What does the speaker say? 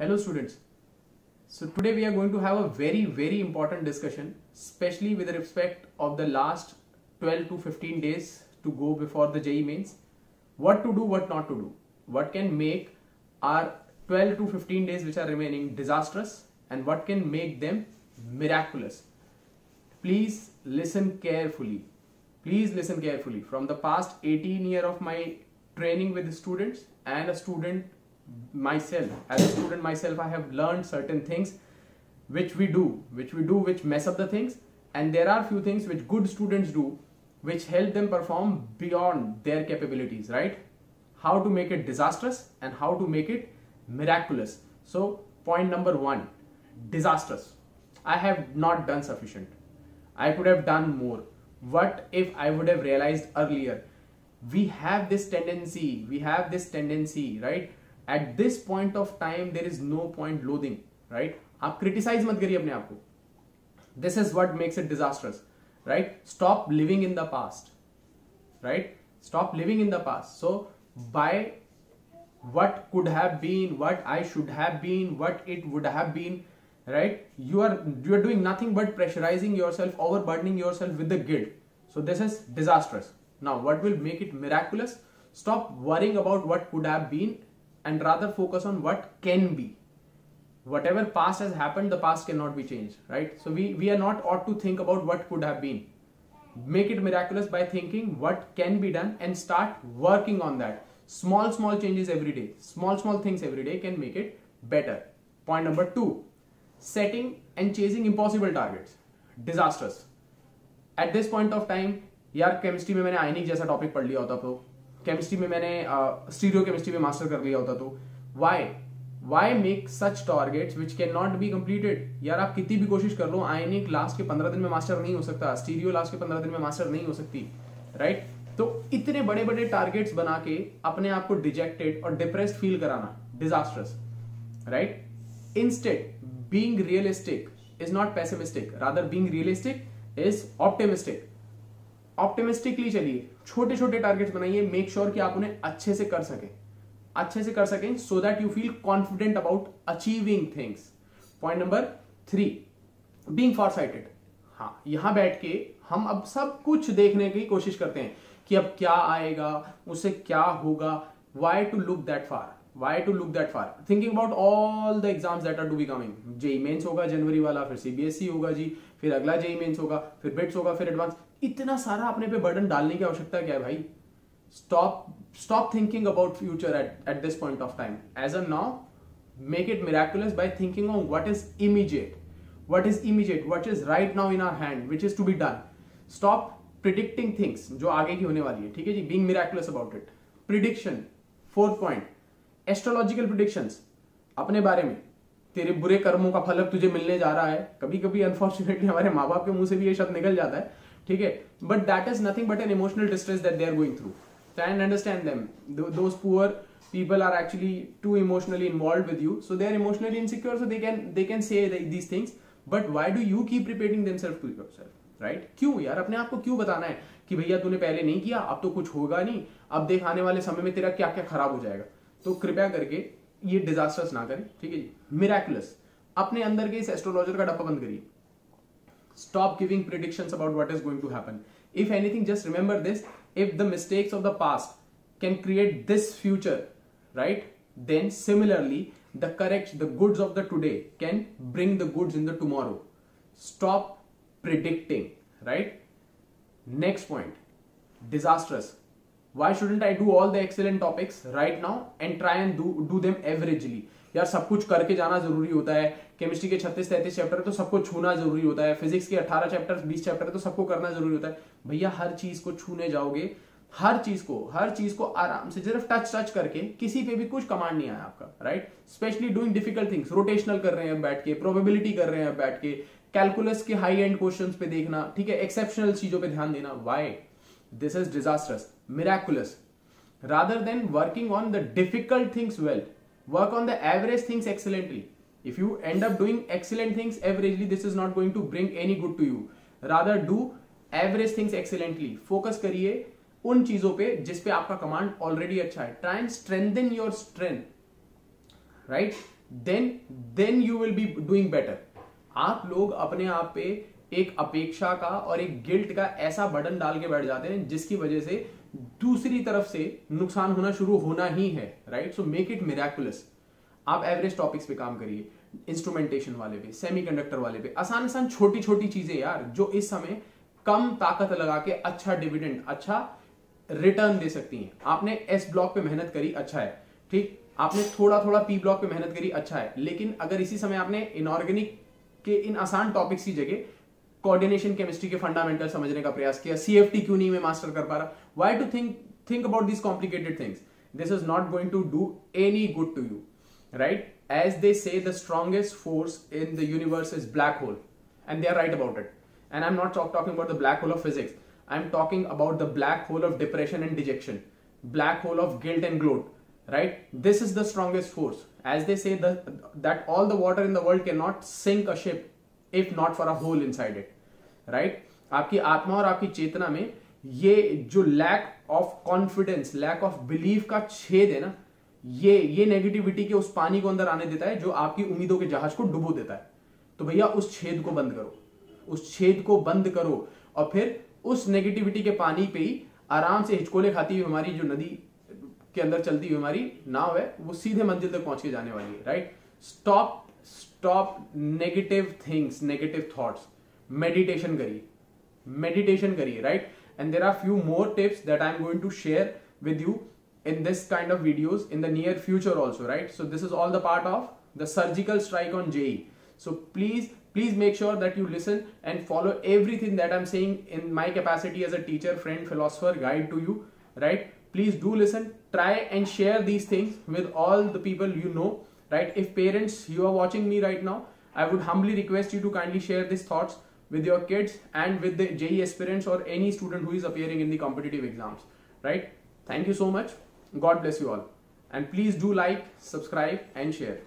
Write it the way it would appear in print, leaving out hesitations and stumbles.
Hello students, so today we are going to have a very important discussion, especially with respect of the last 12 to 15 days to go before the JEE mains. What to do, what not to do, what can make our 12 to 15 days which are remaining disastrous and what can make them miraculous. Please listen carefully, from the past 18 years of my training with the students and a student myself, I have learned certain things which we do, which mess up the things, and there are few things which good students do which help them perform beyond their capabilities, right? How to make it disastrous and how to make it miraculous. So point number one, disastrous. I have not done sufficient. I could have done more. What if I would have realized earlier? We have this tendency, right? At this point of time there is no point loathing, right? आप criticize मत करिए अपने आप को. This is what makes it disastrous, right? Stop living in the past, right? So by what could have been, what I should have been, what it would have been, right? You are doing nothing but pressurizing yourself, overburdening yourself with the guilt. So this is disastrous. Now what will make it miraculous? Stop worrying about what could have been and rather focus on what can be. Whatever past has happened, the past cannot be changed, right? So we are not ought to think about what could have been. Make it miraculous by thinking what can be done and start working on that. Small changes every day, small things every day can make it better. Point number two, setting and chasing impossible targets. Disastrous. At this point of time, यार chemistry में मैंने आयनिक जैसा topic पढ़ लिया होता तो, chemistry में मैंने स्टीरियो केमिस्ट्री में मास्टर कर लिया होता तो why make such targets which can not be completed. यार आप कितनी भी कोशिश कर लो, आयनिक लास्ट के 15 दिन में मास्टर नहीं हो सकता, स्टीरियो लास्ट के 15 दिन में मास्टर नहीं हो सकती, राइट? तो इतने बड़े बड़े टारगेट्स बना के अपने आप को डिजेक्टेड और डिप्रेस्ड फील कराना disasters, right? Instead being realistic is not pessimistic, rather being realistic is optimistic. Optimistically चलिए, छोटे छोटे टारगेट्स बनाइए, मेक श्योर कि आप उन्हें अच्छे से कर सकें, so that you feel confident about achieving things. Point number three, being foresighted. हाँ, यहां बैठ के हम अब सब कुछ देखने की कोशिश करते हैं कि अब क्या आएगा, उससे क्या होगा. Why to look that far, thinking about all the exams that are to be coming. JEE mains होगा जनवरी वाला, फिर सीबीएसई होगा जी, फिर अगला जेईई मेन्स होगा, फिर बिट्स होगा, फिर एडवांस. इतना सारा अपने पे बर्डन डालने की आवश्यकता क्या है भाई? Stop thinking about future at this point of time. As on now make it miraculous by thinking on what is immediate, what is right now in our hand, which is to be done. Stop predicting things जो आगे की होने वाली है, ठीक है जी? Being miraculous about it. Prediction, fourth point, astrological predictions अपने बारे में. तेरे बुरे कर्मों का फल अब तुझे मिलने जा रहा है. कभी कभी अनफॉर्चुनेटली हमारे माँ बाप के मुंह से भी ये शब्द निकल जाता है, ठीक है? But that is nothing but an emotional distress that they are going through. Try and understand them. Those poor people are actually to emotionally involve with you, so they are emotionally insecure, so they can say these things. But why do you keep repeating themself to yourself, right? क्यों यार अपने आप को क्यों बताना है कि भैया तूने पहले नहीं किया, अब तो कुछ होगा नहीं, अब देख आने वाले समय में तेरा क्या क्या खराब हो जाएगा. तो कृपया करके ये डिजास्टर्स ना करें, ठीक है जी? मिरेक्युलस, अपने अंदर के इस एस्ट्रोलॉजर का डब्बा बंद करिए. Stop giving predictions about what is going to happen. If anything, just remember this: if the mistakes of the past can create this future, right? Then similarly, the goods of the today can bring the goods in the tomorrow. Stop predicting, right? Next point, disastrous. Why shouldn't I do all the excellent topics right now and try and do them averagely? यार सब कुछ करके जाना जरूरी होता है. Chemistry के 36-33 chapter तो सबको छूना जरूरी होता है. फिजिक्स के 18 चैप्टर 20 चैप्टर तो सबको करना जरूरी होता है. भैया हर चीज को छूने जाओगे, हर चीज को आराम से सिर्फ टच करके, किसी पे भी कुछ कमांड नहीं आया आपका, right? Specially doing difficult things, rotational कर रहे हैं बैठ के, प्रोबेबिलिटी कर रहे हैं बैठ के, कैलकुलस के हाई एंड क्वेश्चन पे देखना, ठीक है? एक्सेप्शनल चीजों पर ध्यान देना. Why this is disasters. Miraculous, rather than working on the difficult things well, work on the average things excellently. If you end up doing excellent things averagely, this is not going to bring any good to you. Rather do average things excellently. Focus करिए उन चीजों पे जिस पे आपका command already अच्छा है. Try and strengthen your strength, right? then you will be doing better. आप लोग अपने आप पे एक अपेक्षा का और एक गिल्ट का ऐसा बर्डन डाल के बैठ जाते हैं जिसकी वजह से दूसरी तरफ से नुकसान होना शुरू होना ही है, right. So make it miraculous. आप एवरेज टॉपिक्स पे काम करिए, इंस्ट्रूमेंटेशन वाले पे, सेमीकंडक्टर वाले पे, आसान आसान छोटी छोटी चीजें यार जो इस समय कम ताकत लगा के अच्छा डिविडेंड, अच्छा रिटर्न दे सकती हैं. आपने एस ब्लॉक पे मेहनत करी, अच्छा है, ठीक. आपने थोड़ा थोड़ा पी ब्लॉक पे मेहनत करी, अच्छा है. लेकिन अगर इसी समय आपने इनऑर्गेनिक के इन आसान टॉपिक्स की जगह कोऑर्डिनेशन केमिस्ट्री के फंडामेंटल समझने का प्रयास किया, सीएफटी क्यों नहीं मैं मास्टर कर पा रहा, why to think about this complicated things, this is not going to do any good to you, right. As they say the strongest force in the universe is black hole, and they are right about it. And I am not talking about the black hole of physics, I am talking about the black hole of depression and dejection, black hole of guilt and gloat, right. This is the strongest force, as they say that all the water in the world cannot sink a ship if not for a hole inside it, right. आपकी आत्मा और आपकी चेतना में ये जो lack of confidence, lack of belief का छेद है ना, ये नेगेटिविटी के उस पानी को अंदर आने देता है जो आपकी उम्मीदों के जहाज को डुबो देता है. तो भैया उस छेद को बंद करो, उस छेद को बंद करो, और फिर उस नेगेटिविटी के पानी पे ही आराम से हिचकोले खाती हुई हमारी जो नदी के अंदर चलती हुई हमारी नाव है वो सीधे मंजिल तक पहुंच के जाने वाली है, right. Stop negative things, negative thoughts, meditation करिए, right. And there are few more tips that I am going to share with you in this kind of videos in the near future also, right. So this is all the part of the surgical strike on JEE. So please make sure that you listen and follow everything that I'm saying in my capacity as a teacher, friend, philosopher, guide to you, right. Please do listen, try and share these things with all the people you know, right. If parents, you are watching me right now, I would humbly request you to kindly share these thoughts with your kids and with the JEE aspirants or any student who is appearing in the competitive exams, right. Thank you so much, God bless you all, and please do like, subscribe and share.